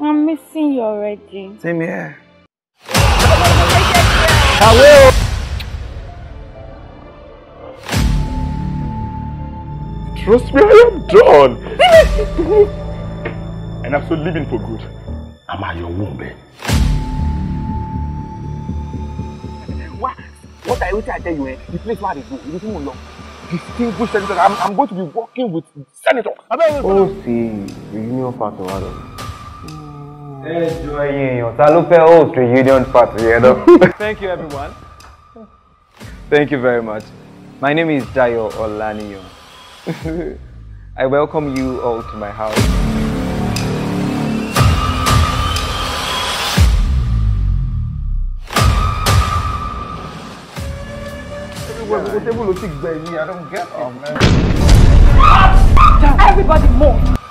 I'm missing you already. Same here. Hello. Trust me, I am done. And I'm still living for good. I'm at your womb, eh? What I tell you, eh? The place where I go, you don't know. Distinguished senators. I'm going to be working with senators. Oh, see, reunion part of Adam. Enjoy union. Salute host reunion part together. Thank you, everyone. Thank you very much. My name is Dayo Olaniyo. I welcome you all to my house. Everyone, I don't get it, man. Everybody move!